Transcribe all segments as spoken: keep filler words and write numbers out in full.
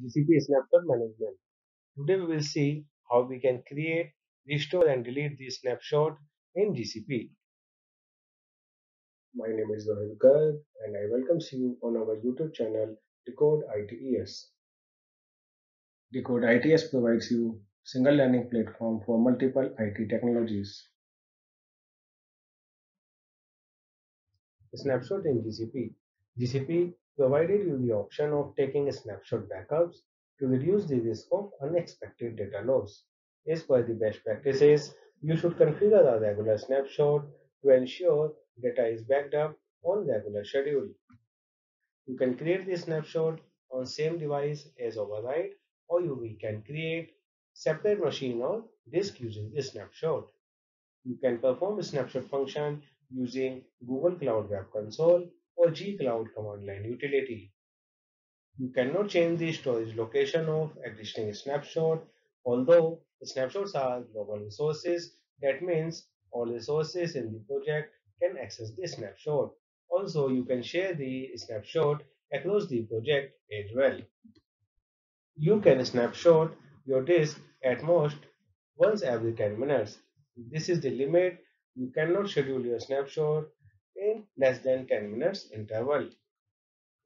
G C P snapshot management. Today we will see how we can create, restore and delete the snapshot in G C P. My name is Rohit Garg and I welcome you on our YouTube channel Decode I T E S. Decode I T E S provides you single learning platform for multiple I T technologies. Snapshot in G C P. G C P provided you the option of taking snapshot backups to reduce the risk of unexpected data loss. As per the best practices, you should configure a regular snapshot to ensure data is backed up on regular schedule. You can create the snapshot on same device as override, or you can create separate machine or disk using the snapshot. You can perform a snapshot function using Google Cloud Web Console or G Cloud command line utility. You cannot change the storage location of existing snapshot, although snapshots are global resources. That means all resources in the project can access the snapshot. Also, you can share the snapshot across the project as well. You can snapshot your disk at most once every ten minutes. This is the limit. You cannot schedule your snapshot in less than ten minutes interval.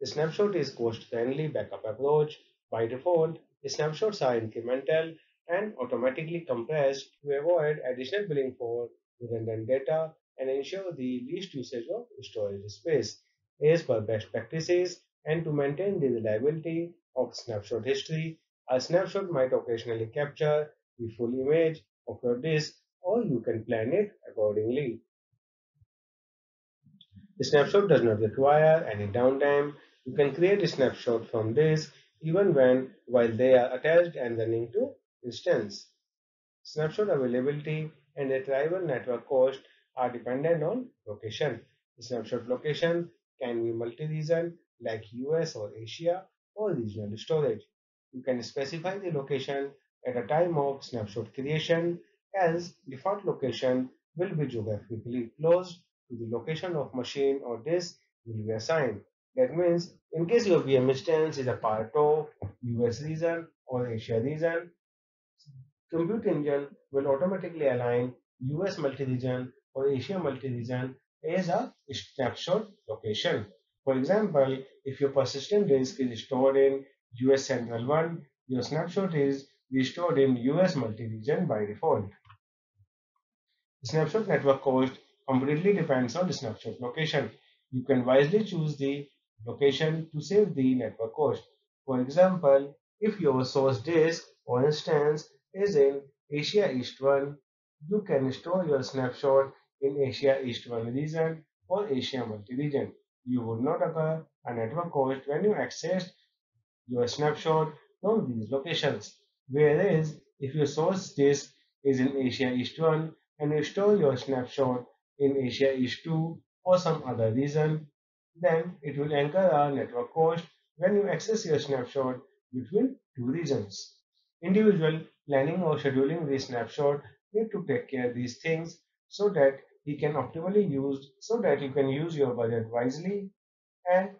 The snapshot is cost-friendly backup approach. By default, the snapshots are incremental and automatically compressed to avoid additional billing for redundant data and ensure the least usage of storage space. As per best practices and to maintain the reliability of snapshot history, a snapshot might occasionally capture the full image of your disk, or you can plan it accordingly. The snapshot does not require any downtime. You can create a snapshot from disk even when while they are attached and running to instance. Snapshot availability and retrieval network cost are dependent on location. The snapshot location can be multi-region like U S or Asia or regional storage. You can specify the location at a time of snapshot creation, as default location will be geographically closed to the location of machine or disk will be assigned. That means in case your V M instance is a part of U S region or Asia region, Compute Engine will automatically align U S multi-region or Asia multi-region as a snapshot location. For example, if your persistent disk is stored in U S Central one, your snapshot is restored in U S multi-region by default. The snapshot network cost completely depends on the snapshot location. You can wisely choose the location to save the network cost. For example, if your source disk or instance is in Asia East one, you can store your snapshot in Asia East one region or Asia multi-region. You would not occur a network cost when you access your snapshot from these locations. Whereas, if your source disk is in Asia East one and you store your snapshot in Asia East two or some other region, then it will incur a network cost when you access your snapshot between two regions. Individual planning or scheduling the snapshot need to take care of these things so that you can optimally use, so that you can use your budget wisely and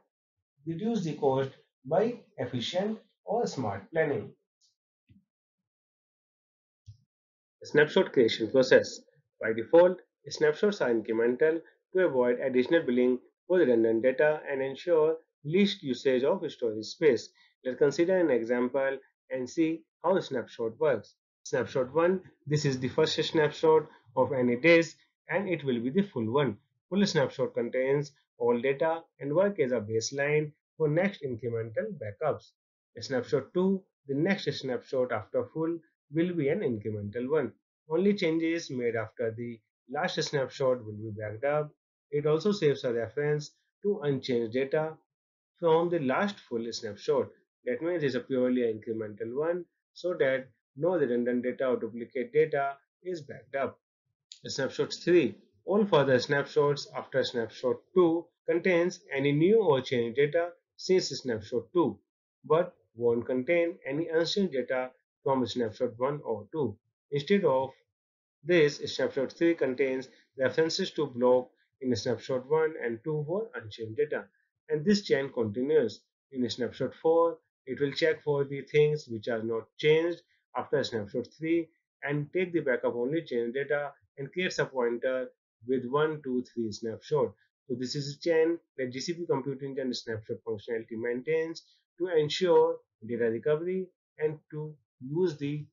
reduce the cost by efficient or smart planning. Snapshot creation process. By default, snapshots are incremental to avoid additional billing for redundant data and ensure least usage of storage space. Let's consider an example and see how a snapshot works. Snapshot one, this is the first snapshot of any disk and it will be the full one. Full snapshot contains all data and work as a baseline for next incremental backups. Snapshot two, the next snapshot after full, will be an incremental one. Only changes made after the last snapshot will be backed up. It also saves a reference to unchanged data from the last full snapshot. That means it's a purely incremental one so that no redundant data or duplicate data is backed up. Snapshot three. All further snapshots after snapshot two contains any new or changed data since snapshot two, but won't contain any unchanged data from snapshot one or two. Instead of this, snapshot three contains references to block in snapshot one and two for unchanged data, and this chain continues. In snapshot four, It will check for the things which are not changed after snapshot three and take the backup only change data and creates a pointer with one, two, three snapshot. So this is a chain that G C P Compute Engine snapshot functionality maintains to ensure data recovery and to use the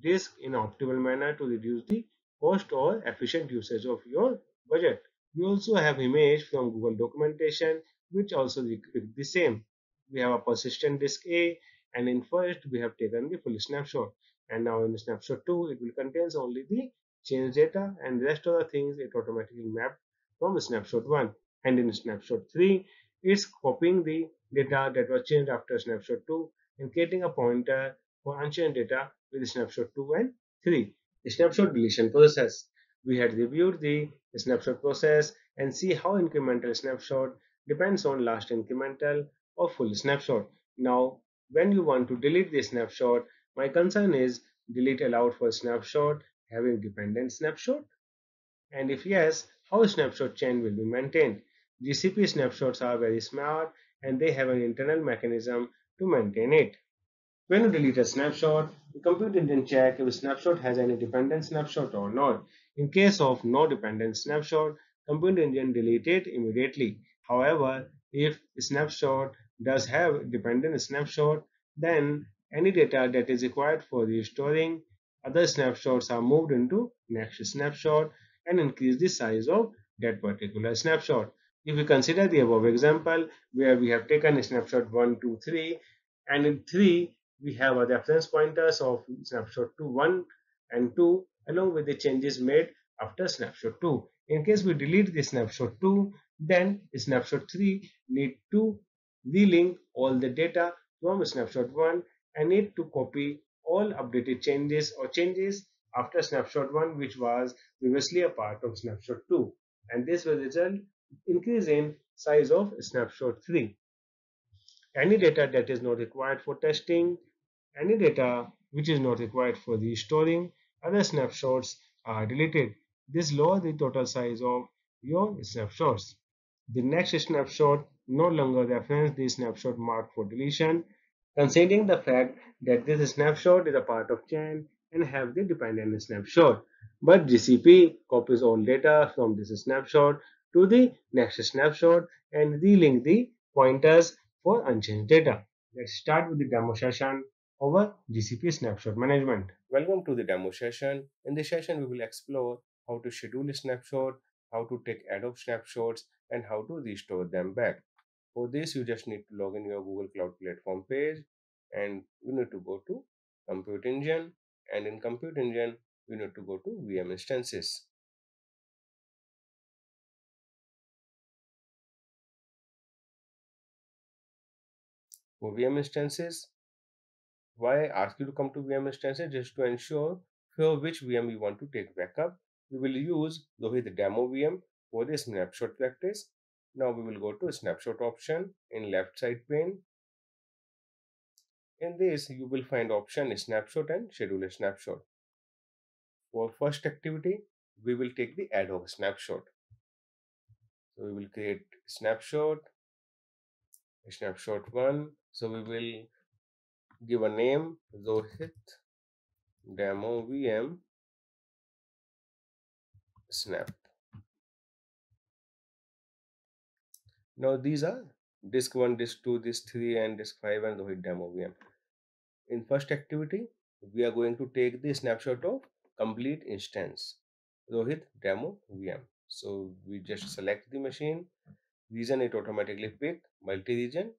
disk in optimal manner to reduce the cost or efficient usage of your budget. We also have image from Google documentation which also depicts the same. We have a persistent disk A, and in first we have taken the full snapshot, and now in snapshot two it will contains only the change data and rest of the things it automatically mapped from snapshot one. And in snapshot three it's copying the data that was changed after snapshot two and creating a pointer for unchanged data with snapshot two and three. The snapshot deletion process. We had reviewed the snapshot process and see how incremental snapshot depends on last incremental or full snapshot. Now when you want to delete the snapshot, my concern is delete allowed for snapshot having dependent snapshot, and if yes, how snapshot chain will be maintained. G C P snapshots are very smart and they have an internal mechanism to maintain it. When you delete a snapshot, the Compute Engine check if a snapshot has any dependent snapshot or not. In case of no dependent snapshot, Compute Engine delete it immediately. However, if a snapshot does have dependent snapshot, then any data that is required for restoring other snapshots are moved into next snapshot and increase the size of that particular snapshot. If we consider the above example where we have taken a snapshot one, two, three, and in three we have a reference pointers of snapshot two, one and two along with the changes made after snapshot two. In case we delete the snapshot two, then snapshot three need to relink all the data from snapshot one and need to copy all updated changes or changes after snapshot one which was previously a part of snapshot two, and this will result in increase in size of snapshot three. Any data that is not required for testing, any data which is not required for restoring other snapshots are deleted. This lowers the total size of your snapshots. The next snapshot no longer references the snapshot marked for deletion, considering the fact that this snapshot is a part of chain and have the dependent snapshot. But G C P copies all data from this snapshot to the next snapshot and relink the pointers for unchanged data. Let's start with the demo session over G C P snapshot management. Welcome to the demo session. In this session, we will explore how to schedule a snapshot, how to take ad hoc snapshots, and how to restore them back. For this, you just need to log in your Google Cloud Platform page, and you need to go to Compute Engine, and in Compute Engine, you need to go to V M instances. For V M instances, why I ask you to come to V M instances, just to ensure for which V M you want to take backup. We will use Rohit demo V M for this snapshot practice. Now we will go to snapshot option in left side pane. In this you will find option snapshot and schedule a snapshot. For first activity, we will take the ad hoc snapshot. So we will create snapshot, snapshot one. So we will give a name Rohit demo V M snap. Now these are disk one, disk two, disk three and disk five and Rohit demo V M. In first activity, we are going to take the snapshot of complete instance Rohit demo V M. So we just select the machine, region it automatically picked, multi-region,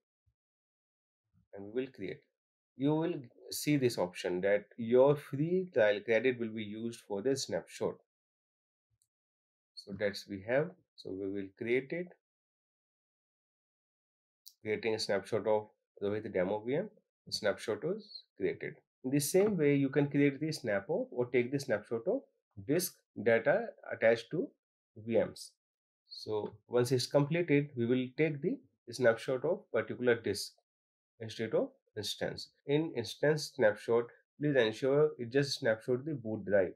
and we will create. You will see this option that your free trial credit will be used for the snapshot. So that's we have. So we will create it. Creating a snapshot of Rohit demo V M. The snapshot was created. In the same way, you can create the snap of or take the snapshot of disk data attached to V Ms. So once it's completed, we will take the snapshot of particular disk instead of instance. In instance snapshot, please ensure it just snapshot the boot drive.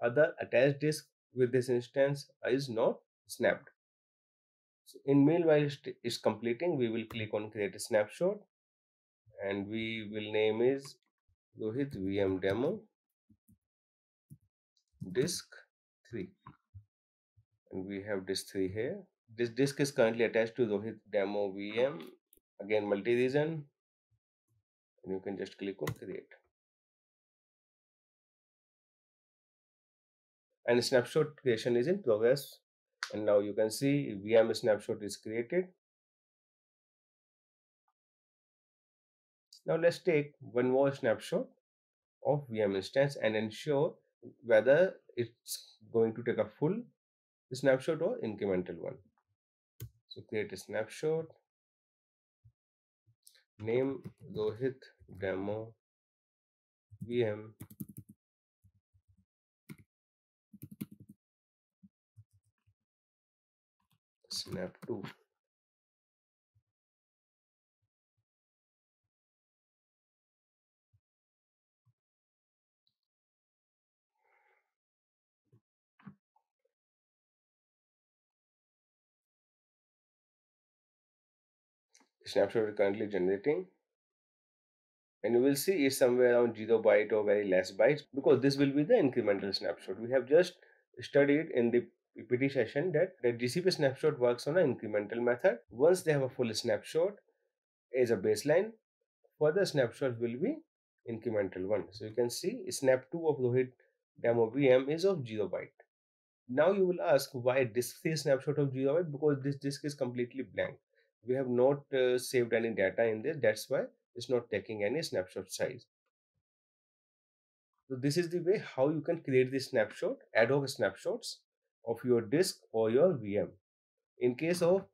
Other attached disk with this instance is not snapped. So in meanwhile it's completing, we will click on create a snapshot and we will name is Rohit V M demo disk three, and we have disk three here. This disk is currently attached to Rohit demo V M, again multi-region, and you can just click on create. And snapshot creation is in progress, and now you can see V M snapshot is created. Now let's take one more snapshot of V M instance and ensure whether it's going to take a full snapshot or incremental one. So create a snapshot, name Rohit demo V M. Snap two. Snapshot is currently generating, and you will see it's somewhere around zero byte or very less bytes, because this will be the incremental snapshot. We have just studied in the P P T session that the G C P snapshot works on an incremental method. Once they have a full snapshot as a baseline, further snapshot will be incremental one. So you can see snap two of Rohit demo V M is of zero byte. Now you will ask why disk three snapshot of zero byte, because this disk is completely blank. We have not uh, saved any data in there, that's why it's not taking any snapshot size. So this is the way how you can create the snapshot, ad hoc snapshots of your disk or your V M. In case of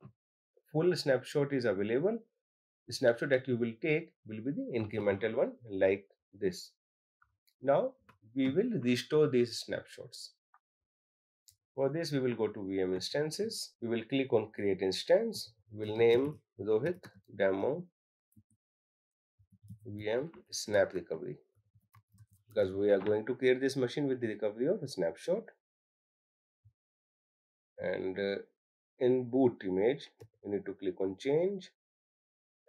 full snapshot is available, the snapshot that you will take will be the incremental one like this. Now we will restore these snapshots. For this we will go to V M instances, we will click on create instance, we will name Rohit demo V M snap recovery, because we are going to create this machine with the recovery of a snapshot. And uh, in boot image you need to click on change,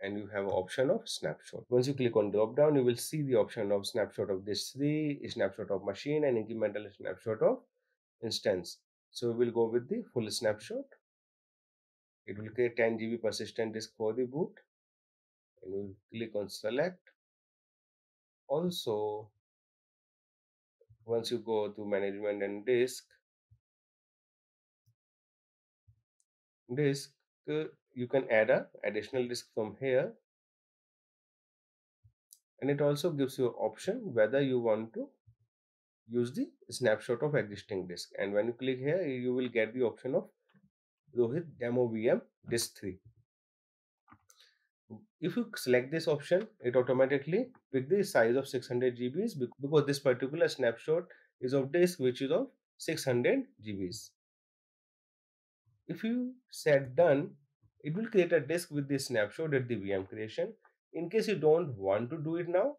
and you have option of snapshot. Once you click on drop down, you will see the option of snapshot of disk three, snapshot of machine, and incremental snapshot of instance. So we will go with the full snapshot. It will create ten G B persistent disk for the boot, and you will click on select. Also, once you go to management and disk disk uh, you can add a additional disk from here, and it also gives you option whether you want to use the snapshot of existing disk, and when you click here you will get the option of Rohit demo V M disk three. If you select this option, it automatically pick the size of six hundred G Bs, because this particular snapshot is of disk which is of six hundred G Bs. If you set done, it will create a disk with the snapshot at the V M creation. In case you don't want to do it now,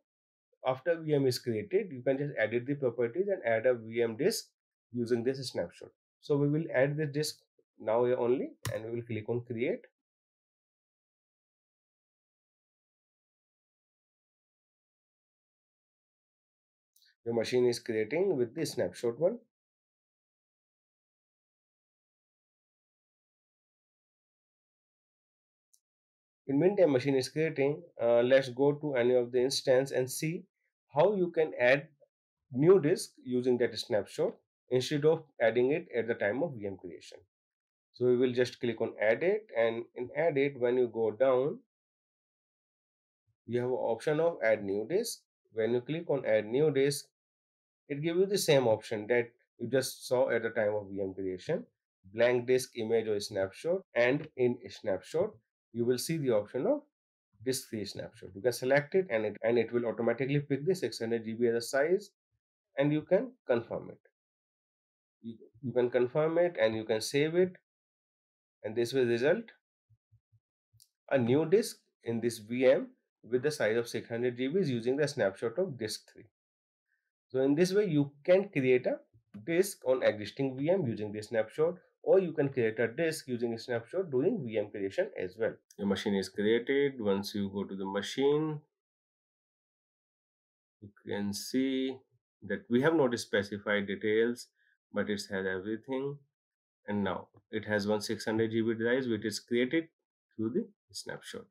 after V M is created, you can just edit the properties and add a V M disk using this snapshot. So we will add the disk now only, and we will click on create. Your machine is creating with the snapshot one. In meantime, machine is creating. Uh, let's go to any of the instance and see how you can add new disk using that snapshot instead of adding it at the time of V M creation. So we will just click on edit, and in edit, when you go down, you have an option of add new disk. When you click on add new disk, it gives you the same option that you just saw at the time of V M creation, blank disk, image or snapshot, and in snapshot you will see the option of disk three snapshot. You can select it, and it and it will automatically pick the six hundred G B as a size, and you can confirm it. You, you can confirm it, and you can save it, and this will result a new disk in this V M with the size of six hundred G Bs using the snapshot of disk three. So in this way you can create a disk on existing V M using the snapshot, or you can create a disk using a snapshot during V M creation as well. Your machine is created. Once you go to the machine, you can see that we have not specified details, but it has everything. And now it has one six hundred G B drive, which is created through the snapshot.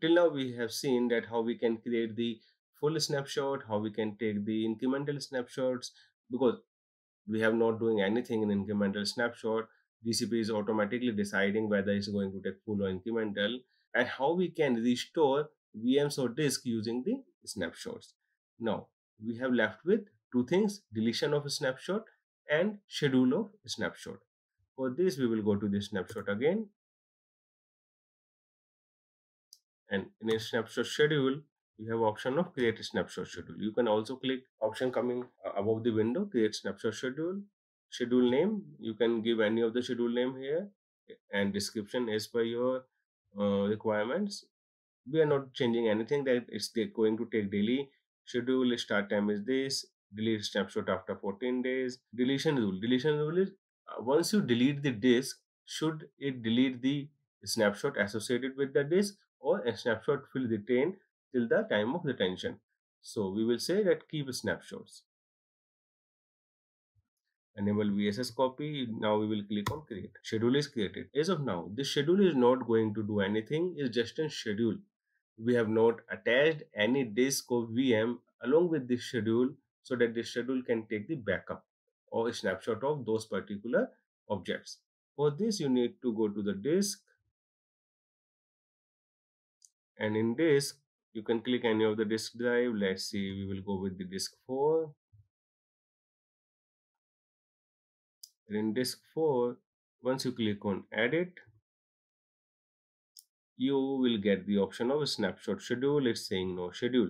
Till now, we have seen that how we can create the full snapshot, how we can take the incremental snapshots, because we have not doing anything in incremental snapshot. G C P is automatically deciding whether it's going to take full or incremental, and how we can restore V Ms or disk using the snapshots. Now we have left with two things: deletion of a snapshot and schedule of a snapshot. For this, we will go to the snapshot again, and in a snapshot schedule, you have option of create a snapshot schedule. You can also click option coming above the window, create snapshot schedule. Schedule name, you can give any of the schedule name here, and description as per your uh, requirements. We are not changing anything, that it's going to take daily. Schedule start time is this, delete snapshot after fourteen days. Deletion rule, deletion rule is uh, once you delete the disk, should it delete the snapshot associated with the disk, or a snapshot will retain till the time of retention. So we will say that keep snapshots. Enable V S S copy. Now we will click on create. Schedule is created. As of now, this schedule is not going to do anything. It's just a schedule. We have not attached any disk or V M along with this schedule, so that this schedule can take the backup or a snapshot of those particular objects. For this, you need to go to the disk, and in disk, you can click any of the disk drive. Let's see, we will go with the disk four. In disk four, once you click on edit, you will get the option of a snapshot schedule. It's saying no schedule.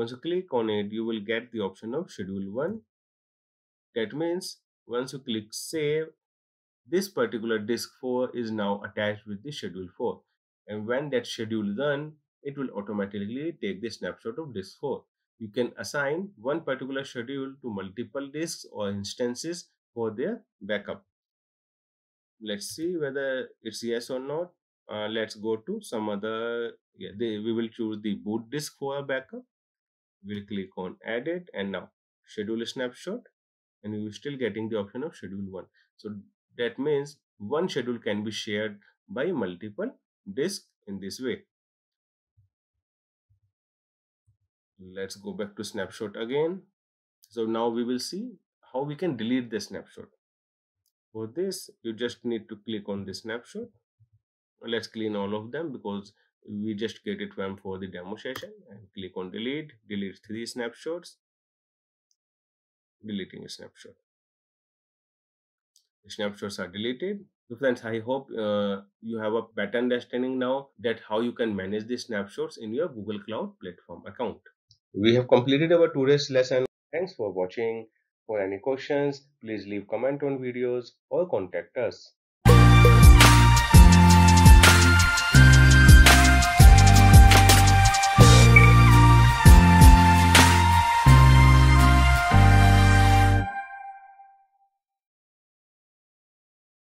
Once you click on it, you will get the option of schedule one. That means once you click save, this particular disk four is now attached with the schedule four, and when that schedule is done, it will automatically take the snapshot of disk four. You can assign one particular schedule to multiple disks or instances for their backup. Let's see whether it's yes or not. Uh, let's go to some other. Yeah, they, we will choose the boot disk for our backup. We'll click on edit, and now schedule a snapshot, and we will still getting the option of schedule one. So that means one schedule can be shared by multiple disks in this way. Let's go back to snapshot again. So now we will see how we can delete the snapshot. For this, you just need to click on the snapshot. Let's clean all of them because we just created one for the demo session, and click on delete, delete three snapshots, deleting a snapshot. The snapshots are deleted. So friends, I hope uh, you have a better understanding now that how you can manage the snapshots in your Google Cloud Platform account. We have completed our today's lesson. Thanks for watching. For any questions, please leave comment on videos or contact us.